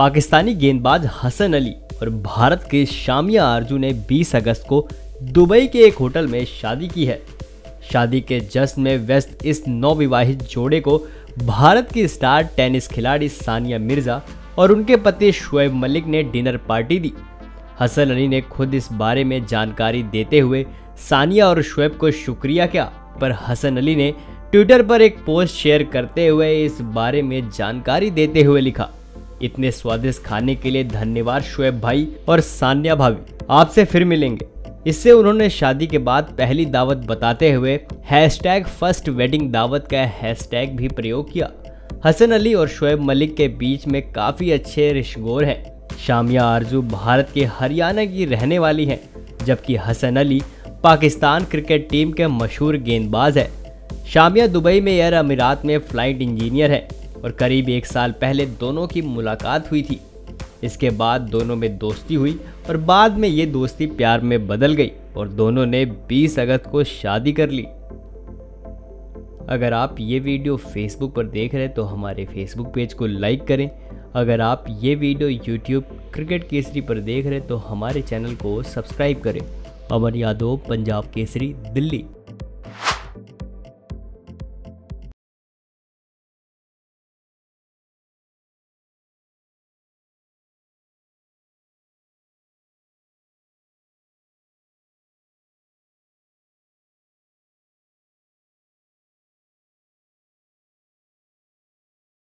पाकिस्तानी गेंदबाज हसन अली और भारत के शामिया आरज़ू ने 20 अगस्त को दुबई के एक होटल में शादी की है। शादी के जश्न में व्यस्त इस नवविवाहित जोड़े को भारत की स्टार टेनिस खिलाड़ी सानिया मिर्जा और उनके पति शोएब मलिक ने डिनर पार्टी दी। हसन अली ने खुद इस बारे में जानकारी देते हुए सानिया और शोएब को शुक्रिया किया, पर हसन अली ने ट्विटर पर एक पोस्ट शेयर करते हुए इस बारे में जानकारी देते हुए लिखा, इतने स्वादिष्ट खाने के लिए धन्यवाद शोएब भाई और सानिया भाभी, आपसे फिर मिलेंगे। इससे उन्होंने शादी के बाद पहली दावत बताते हुए #1st wedding daawat का हैशटैग भी प्रयोग किया। हसन अली और शोएब मलिक के बीच में काफ़ी अच्छे रिश्तेदार हैं। शामिया आरज़ू भारत के हरियाणा की रहने वाली हैं, जबकि हसन अली पाकिस्तान क्रिकेट टीम के मशहूर गेंदबाज है। शामिया दुबई में एयर अमीरात में फ़्लाइट इंजीनियर है और करीब एक साल पहले दोनों की मुलाकात हुई थी। इसके बाद दोनों में दोस्ती हुई और बाद में ये दोस्ती प्यार में बदल गई और दोनों ने 20 अगस्त को शादी कर ली। अगर आप ये वीडियो फेसबुक पर देख रहे हैं तो हमारे फेसबुक पेज को लाइक करें। अगर आप ये वीडियो यूट्यूब क्रिकेट केसरी पर देख रहे हैं तो हमारे चैनल को सब्सक्राइब करें। अमर यादव, पंजाब केसरी, दिल्ली।